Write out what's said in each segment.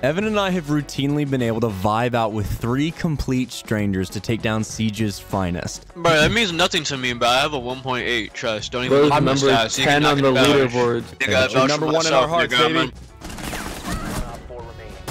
Evan and I have routinely been able to vibe out with 3 complete strangers to take down Siege's finest. Bro, that means nothing to me, but I have a 1.8, trust. Don't even look at that. 10 on the leaderboard. You're number 1 in our hearts, baby.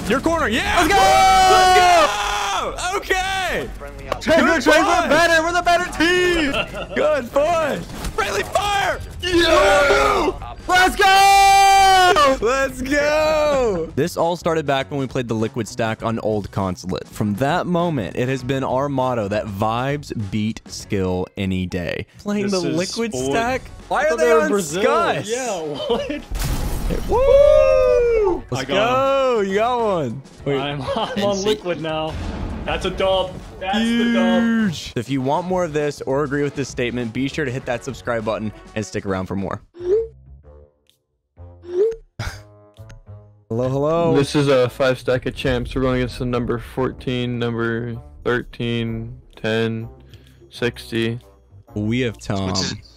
Your corner, yeah! Let's go! Let's go! Okay! We're the better team! Good boy! Friendly fire! Yeah! Let's go! Let's go! This all started back when we played the Liquid Stack on Old Consulate. From that moment, it has been our motto that vibes beat skill any day. Playing the Liquid Stack? Why are they on Scus? Yeah, what? Woo! Let's go! You got one. Wait, I'm on liquid now. That's a dub. That's huge. The dub. If you want more of this or agree with this statement, be sure to hit that subscribe button and stick around for more. Hello, hello. This is a 5 stack of champs. We're going against the number 14, number 13, 10, 60. We have Tom.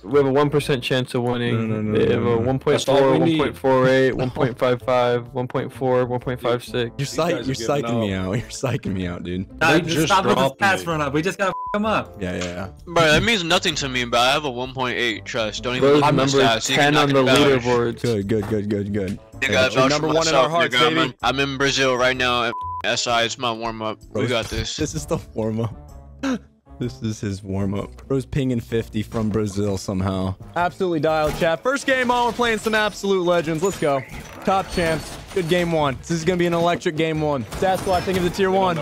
We have a 1% chance of winning. They have a 1.4, 1.48, 1.55, 1.4, 1.56. You're psyching me out. You're psyching me out, dude. Nah, just stop with this pass run up. We just gotta f*** him up. Yeah, yeah, yeah. Bro, that means nothing to me, but I have a 1.8, trust. Don't even look at my stats. 10 on the leaderboard. Good, good, good, good, good. You're number 1 in our hearts, baby. I'm in Brazil right now. SI, it's my warm-up. We got this. This is the warm-up. This is his warm-up. Bro's pinging 50 from Brazil somehow. Absolutely dialed, chat. First game on, we're playing some absolute legends. Let's go. Top champs. Good game one. This is gonna be an electric game one. Sasquatch, think of the tier 1.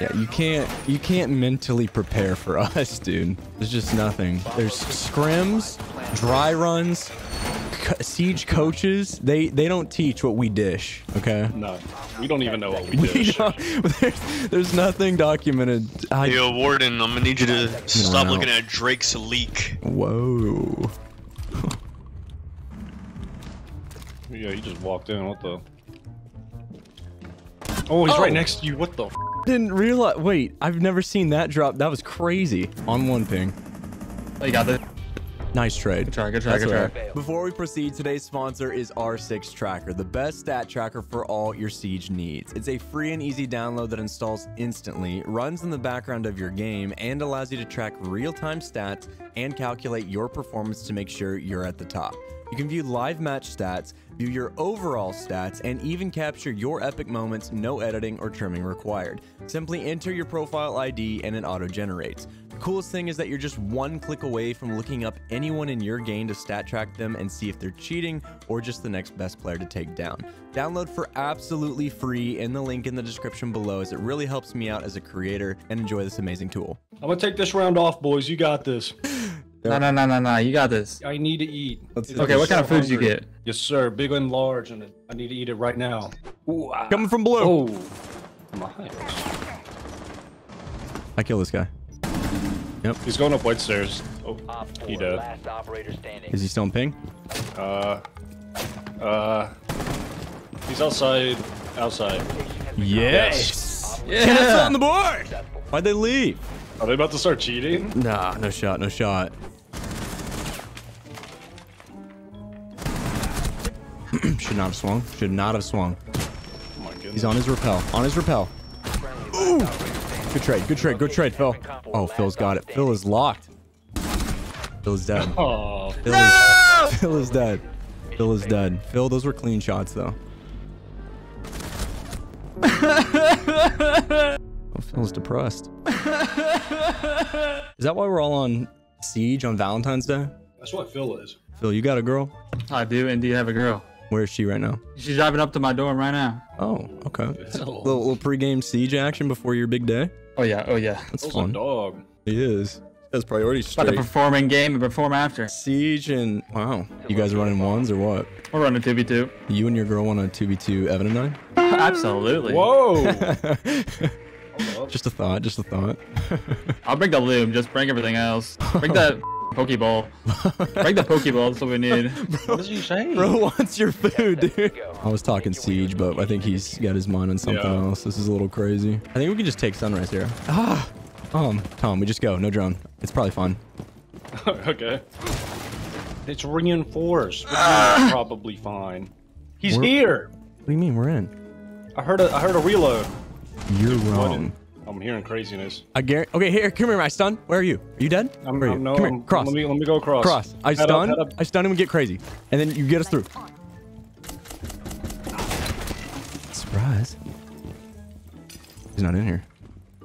Yeah, you can't mentally prepare for us, dude. There's just nothing. There's scrims, dry runs, Siege coaches. They don't teach what we dish, okay? No, we don't even know what we dish. There's nothing documented. Yo, Warden, I'm gonna need you to stop looking at Drake's leak. Whoa. Yeah, he just walked in. What the? Oh, he's right next to you. What the f? Didn't realize. Wait, I've never seen that drop. That was crazy. On 1 ping. Oh, you got this. Nice trade. Good try, good try, good try. Before we proceed, today's sponsor is R6 Tracker, the best stat tracker for all your Siege needs. It's a free and easy download that installs instantly, runs in the background of your game, and allows you to track real-time stats and calculate your performance to make sure you're at the top. You can view live match stats, view your overall stats, and even capture your epic moments, no editing or trimming required. Simply enter your profile ID and it auto-generates. The coolest thing is that you're just 1 click away from looking up anyone in your game to stat track them and see if they're cheating or just the next best player to take down. Download for absolutely free in the link in the description below, as it really helps me out as a creator, and enjoy this amazing tool. I'm gonna take this round off, boys. You got this. No, no, no, no, no. You got this. I need to eat. Okay, what kind of foods you get? Yes, sir. Big and large, and I need to eat it right now. Ooh, coming from blue. Oh, my. I kill this guy. Yep. He's going up white stairs. Oh, he dead. Last operator standing. Is he still in ping? He's outside. Outside. Yes. Yeah. That's on the board. Why'd they leave? Are they about to start cheating? Nah, no shot, no shot. Should not have swung. Should not have swung. Oh my goodness. He's on his rappel. On his rappel. Ooh. Good trade. Good trade. Good trade, Phil. Oh, Phil's got it. Phil is locked. Phil is dead. Oh. Phil, no! Phil is dead. Phil is dead. Phil, those were clean shots, though. Oh, Phil's depressed. Is that why we're all on Siege on Valentine's Day? That's what Phil is. Phil, you got a girl? I do indeed have a girl. Where is she right now? She's driving up to my dorm right now. Oh, okay. Little pregame Siege action before your big day. Oh yeah, oh yeah. That's fun. A dog. He is. That's priority straight. About to perform in game and perform after. Siege and wow. You guys are running ones or what? We're running 2v2. You and your girl want a 2v2 Evan and I? Absolutely. Whoa. Just a thought. Just a thought. I'll bring the loom. Just bring everything else. Bring that. Pokeball. Break the Pokeball, that's what we need. Bro, what is he saying? Bro wants your food, dude. I was talking Siege, but I think he's got his mind on something else. This is a little crazy. I think we can just take sunrise here. Ah! Tom, we just go. No drone. It's probably fun. Okay. It's reinforced. Probably fine. He's here! What do you mean we're in? I heard a reload. You're wrong. I'm hearing craziness. I guarantee. Okay, here, come here. I stun. Where are you? Are you dead? No. Come here. Cross. Let me go across. Cross. I stun. I stun him and get crazy, and then you get us through. Surprise. He's not in here.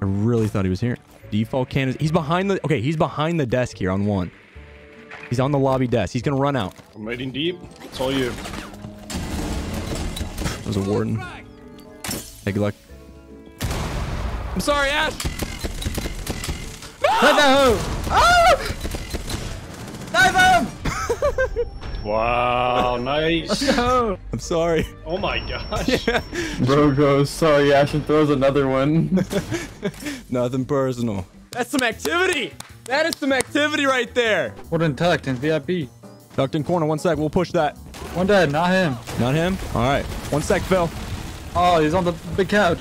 I really thought he was here. Default cannon. He's behind the. Okay, he's behind the desk here on one. He's on the lobby desk. He's gonna run out. I'm waiting deep. It's all you. That was a warden. Hey, good luck. I'm sorry, Ash. No! Oh! Dive him! Wow, nice. No. I'm sorry. Oh my gosh. Yeah. Bro goes, sorry, Ash, and throws another one. Nothing personal. That's some activity. That is some activity right there. Warden tucked in VIP. Tucked in corner. 1 sec. We'll push that. One dead. Not him. Not him? All right. 1 sec, Phil. Oh, he's on the big couch.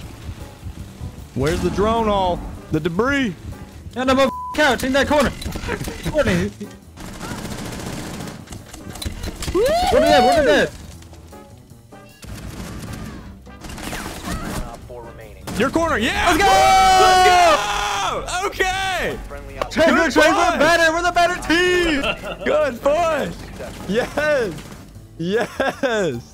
Where's the drone all? The debris. And I'm on the couch in that corner. Warden. What is that? What is that? Four remaining. Your corner. Yeah. Let's go. Let's go. Okay. Good push. We're better. We're the better team. Good push. Yes. Yes.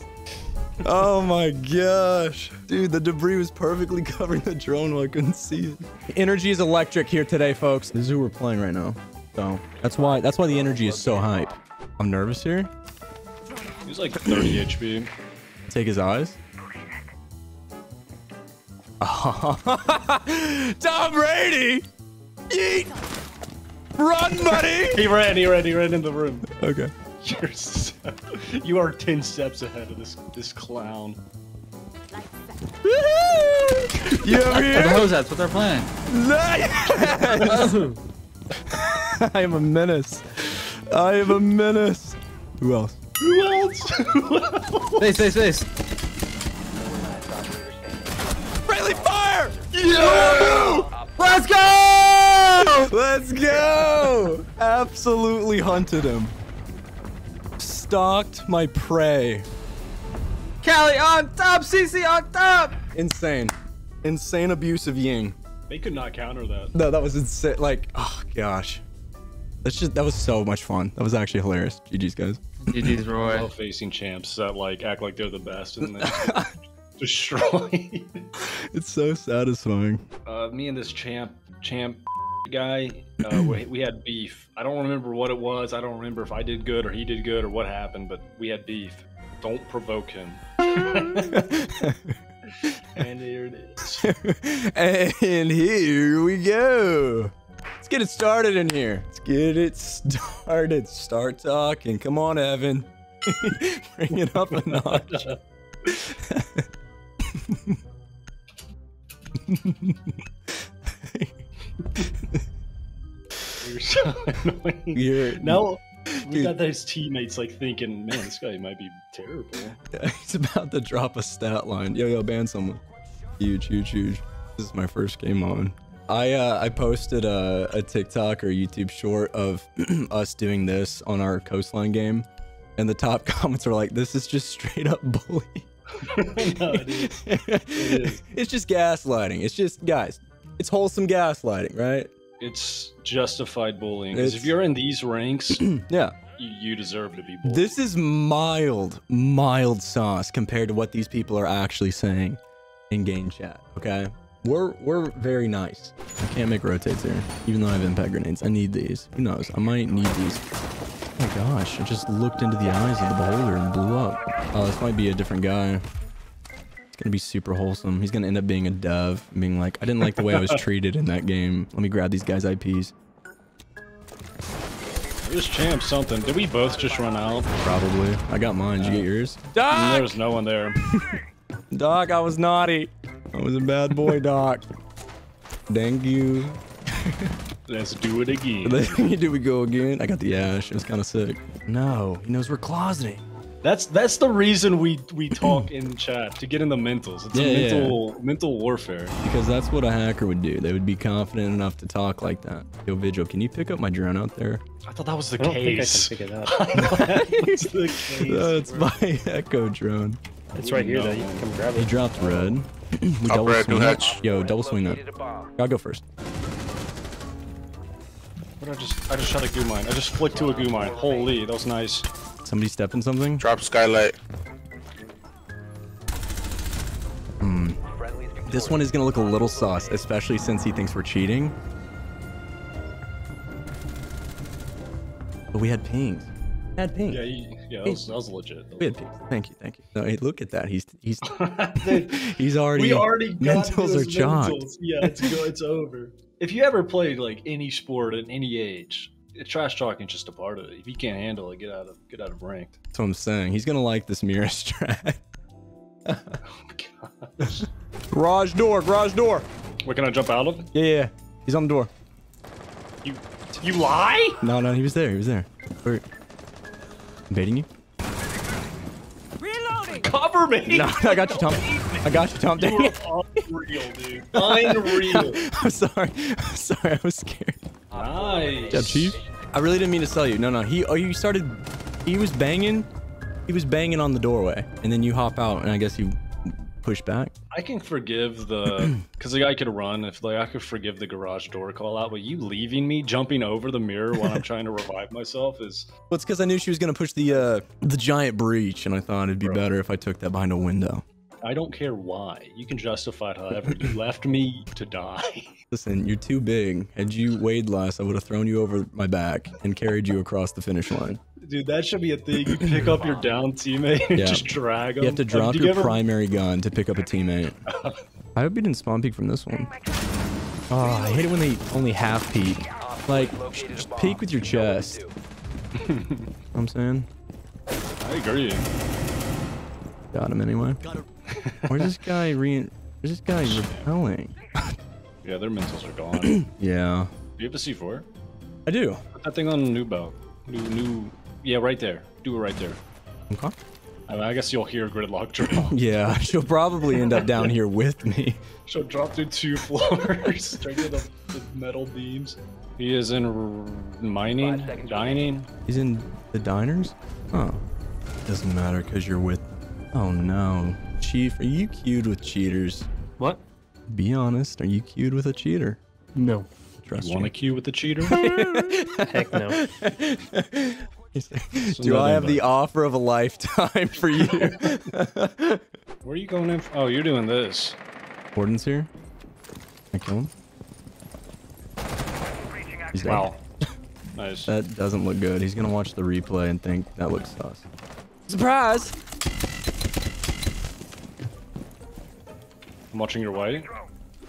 Oh my gosh. Dude, the debris was perfectly covering the drone while I couldn't see it. Energy is electric here today, folks. This is who we're playing right now. So that's why the energy is so hype. I'm nervous here. He's like 30 HP. Take his eyes. Oh. Tom Brady! Yeet! Run, buddy! He ran in the room. Okay. You're so, you are 10 steps ahead of this clown. Woohoo! You over here? That's what they're playing. Nice! I am a menace. I am a menace. Who else? Who else? Face. Friendly fire! Yeah! Let's go! Let's go! Absolutely hunted him. Stalked my prey. Callie on top, CC on top! Insane. Insane abuse of Ying. They could not counter that. No, that was insane. Like, oh gosh. That was so much fun. That was actually hilarious. GG's, guys. GG's, Roy. I love facing champs that like act like they're the best and then destroy. It's so satisfying. Me and this champ guy, we had beef. I don't remember what it was. I don't remember if I did good or he did good or what happened, but we had beef. Don't provoke him. And here it is. And here we go. Let's get it started in here. Let's get it started. Start talking. Come on, Evan. Bring it up a notch. You're so annoying. Now we got those teammates like thinking, man, this guy might be terrible. Yeah, he's about to drop a stat line. Yo, ban someone. Huge. This is my first game on. I posted a TikTok or YouTube short of us doing this on our coastline game, and the top comments were like, "This is just straight up bullying." No, it is. It is. It's just gaslighting. It's just guys. It's wholesome gaslighting, right? It's justified bullying. Because if you're in these ranks, yeah, you deserve to be bullied. This is mild sauce compared to what these people are actually saying in game chat. Okay. We're very nice. I can't make rotates here, even though I have impact grenades. I need these. Who knows? I might need these. Oh my gosh! I just looked into the eyes of the beholder and blew up. Oh, this might be a different guy. It's gonna be super wholesome. He's gonna end up being a dev, and being like, I didn't like the way I was treated in that game. Let me grab these guys' IPs. This champ something. Did we both just run out? Probably. I got mine. Did you get yours? Doc! There was no one there. Doc, I was naughty. I was a bad boy, Doc. Thank you. Let's do it again. Do we go again? I got the Ash. It was kind of sick. No, he knows we're closeting. That's the reason we talk in chat, to get in the mentals. It's mental warfare. Because that's what a hacker would do. They would be confident enough to talk like that. Yo, Vigil, can you pick up my drone out there? I thought that was the case. I don't think I can pick it up. That's my Echo drone. It's right here though, you can come grab it. He dropped red. Top red, new hatch. Yo, double swing that. I'll go first. What did I just shot a goo mine. I just flicked to a goo mine. Holy, that was nice. Somebody stepping something? Drop skylight. This one is gonna look a little sauce, especially since he thinks we're cheating. But we had pings. Had pings. Yeah, that was legit. That was legit. Pings. Thank you. No, hey, look at that. He's he's already. We already got mentals are chopped. Yeah, it's over. If you ever played like any sport at any age, trash talking is just a part of it. If you can't handle it, get out of ranked. That's what I'm saying. He's gonna like this mirror strat. Oh my gosh. Garage door. What, can I jump out of it? Yeah. He's on the door. You lie? No, he was there. We're invading you. Reloading. Cover me. No, I got you, Tom. Dang it. Unreal, dude. Unreal. I'm sorry. I was scared. Nice. Yeah, Chief. I really didn't mean to sell you. No. He was banging on the doorway, and then you hop out, and I guess you push back. I can forgive the, because the guy could run, if like I could forgive the garage door call out, but you leaving me, jumping over the mirror while I'm trying to revive myself is. Well, it's because I knew she was gonna push the giant breach, and I thought it'd be better if I took that behind a window. I don't care why. You can justify it however. You left me to die. Listen, you're too big. Had you weighed less, I would have thrown you over my back and carried you across the finish line. Dude, that should be a thing. You pick up your down teammate and just drag him. You have to drop your primary gun to pick up a teammate. I hope you didn't spawn peek from this one. Oh, I hate it when they only half peek. Like, just peek with your chest. You know what I'm saying? I agree. Got him anyway. Where's this guy repelling? Yeah, their mentals are gone. Yeah. Do you have a C4? I do. Put that thing on a new belt. New. Yeah, right there. Do it right there. Okay. I guess you'll hear Gridlock drop. Yeah, she'll probably end up down here with me. She'll drop through two floors, straight to the metal beams. He is in mining, dining. He's in the diners? Oh. Doesn't matter because you're with. Oh no. Chief, are you cued with cheaters? What? Be honest, are you cued with a cheater? No. Trust you. Want to queue with the cheater? Heck no. Do I have the offer of a lifetime for you? Where are you going in for? Oh, you're doing this. Warden's here. I kill him. He's wow. Nice. That doesn't look good. He's going to watch the replay and think that looks sauce. Surprise! I'm watching your white.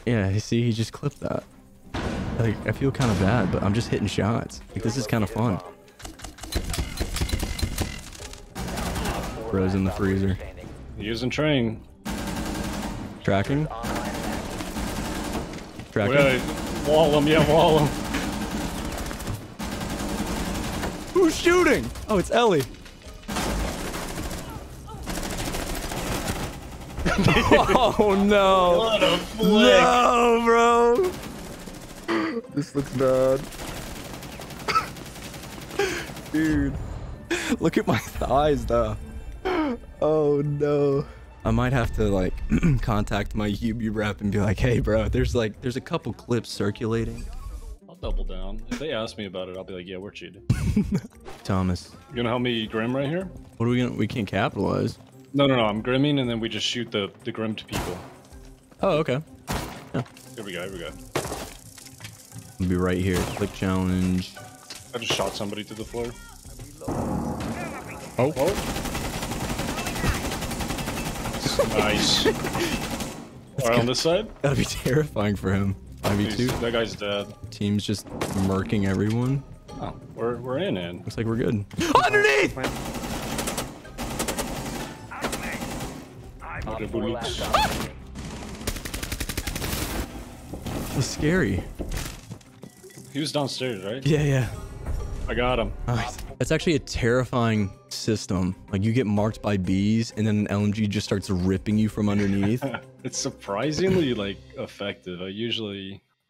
Yeah, you see, he just clipped that. Like, I feel kind of bad, but I'm just hitting shots. Like, this is kind of fun. Bro's in the freezer. Using train. Tracking. Wait, wall him. Who's shooting? Oh, it's Ellie. Oh no! What a flick! No, bro! This looks bad. Dude. Look at my thighs, though. Oh, no. I might have to, like, contact my UB rep and be like, hey, bro, there's a couple clips circulating. I'll double down. If they ask me about it, I'll be like, yeah, we're cheating. Thomas. You gonna help me Grim right here? What are we gonna... We can't capitalize. No. I'm Grimming, and then we just shoot the Grimmed people. Oh, okay. Yeah. Here we go. I'll be right here. Click challenge. I just shot somebody to the floor. Oh. Nice. Alright, on this side? That'd be terrifying for him. IB2. That guy's dead. Team's just murking everyone. Oh, we're in it. Looks like we're good. Underneath! Ah! That's scary. He was downstairs, right? Yeah. I got him. That's actually a terrifying system. Like, you get marked by bees, and then an LMG just starts ripping you from underneath. It's surprisingly, like, effective. I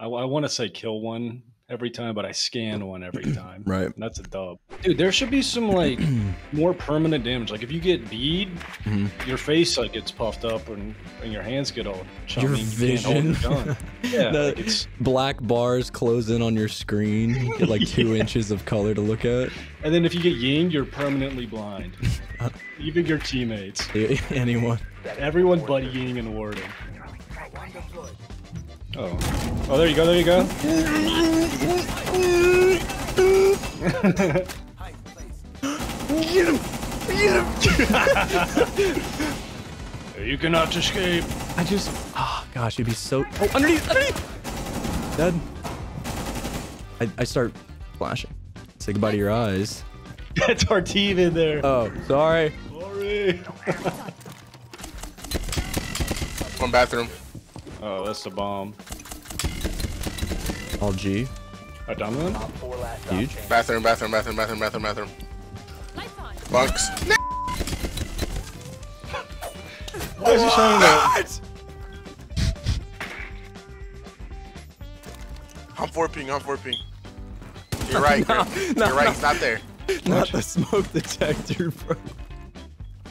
want to say kill one every time, but I scan one every time. Right. And that's a dub. Dude, there should be some, like, more permanent damage. Like, if you get bead, your face, like, gets puffed up and your hands get all chummy. Your vision. You can't hold the gun. Yeah, the like it's... black bars close in on your screen. You get, like, 2 inches of color to look at. And then if you get Ying, you're permanently blind. Even your teammates. Anyone. Everyone but Ying and Warden. Oh. Oh, there you go, there you go. Get him! Get him! You cannot escape. I just... Oh, gosh, it'd be so... Oh, underneath! Underneath! Dead. I start flashing. Say goodbye to your eyes. That's our team in there. Oh, sorry. Sorry. One bathroom. Oh, that's the bomb. All G. A dominant? Huge. Bathroom, bathroom, bathroom, bathroom, bathroom, bathroom. Bunks. Why is he showing that? I'm 4-ping, I'm 4-ping. You're right, no, Grim. No, you're right, no. He's not there. Not the smoke detector, bro.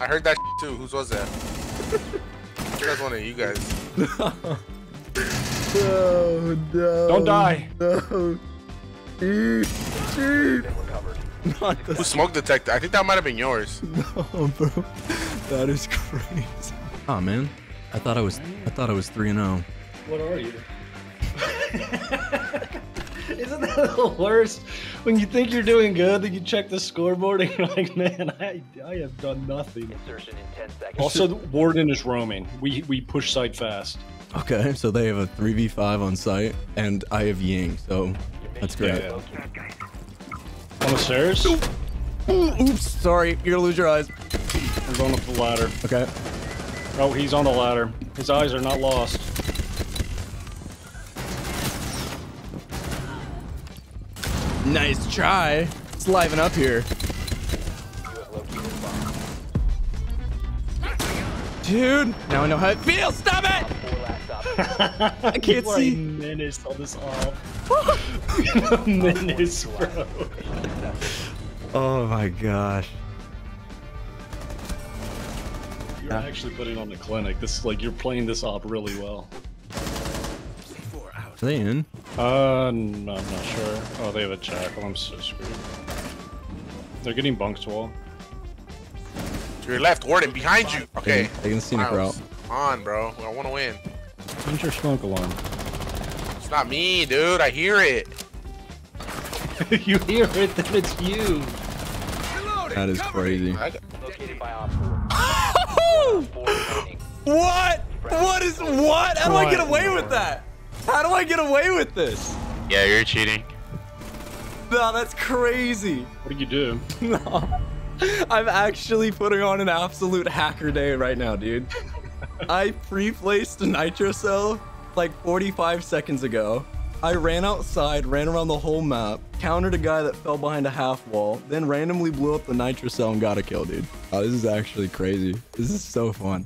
I heard that too. Whose was that? I think that's one of you guys. No, no. Don't die. No. Who smoke detector? I think that might have been yours. No, bro. That is crazy. Oh man, I thought I was 3-0. What are you? Isn't that the worst? When you think you're doing good, then you check the scoreboard and you're like, man, I have done nothing. Insertion in 10 seconds. Also, the Warden is roaming. We push site fast. Okay, so they have a 3v5 on site, and I have Ying, so that's great. Yeah, yeah. On the stairs? Oops, sorry. You're gonna lose your eyes. I'm going up the ladder. Okay. Oh, he's on the ladder. His eyes are not lost. Nice try. Let's liven up here. Dude, now I know how it feels. Stop it! I can't see. Menace on this all. Menace, bro. Oh my gosh. You're actually putting on the clinic. This is like you're playing this op really well. Are they in? No, I'm not sure. Oh, they have a Jackal. I'm so screwed. They're getting bunks wall. To your left, Warden, behind you. Okay. They can see Nick out. Come on, bro. I want to win. When's your smoke alarm? It's not me, dude. I hear it. You hear it? Then it's you. That is crazy. What? What is what? How do I get away with that? How do I get away with this? Yeah, you're cheating. No, that's crazy. What did you do? No. I'm actually putting on an absolute hacker day right now, dude. I pre-placed a nitro cell like 45 seconds ago. I ran outside, ran around the whole map, countered a guy that fell behind a half wall, then randomly blew up the nitro cell and got a kill, dude. Oh, this is actually crazy. This is so fun.